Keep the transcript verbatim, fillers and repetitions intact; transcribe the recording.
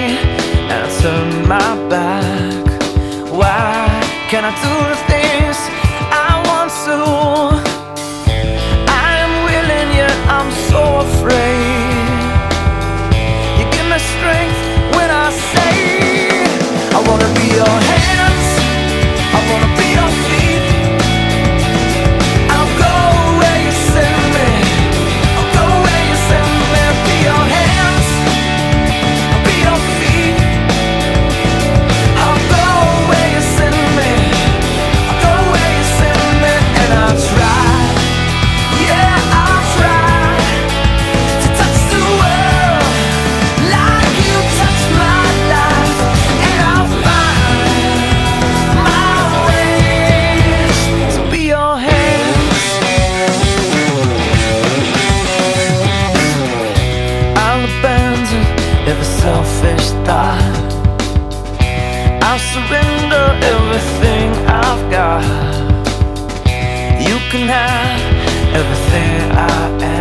and turn my back. Why can I do the things I want to? I am willing, yet I'm so afraid. You give me strength when I say I wanna be your hands, I wanna be your feet. I'll go where you send me, I'll go where you send me. Be your hands, I'll be your feet. I'll go where you send me, I'll go where you send me. And I'll try, yeah, I'll try to touch the world like you touch my life. And I'll find my way. So be your hands. I'll abandon every selfish thought. I'll surrender everything I've got. You can have everything I am.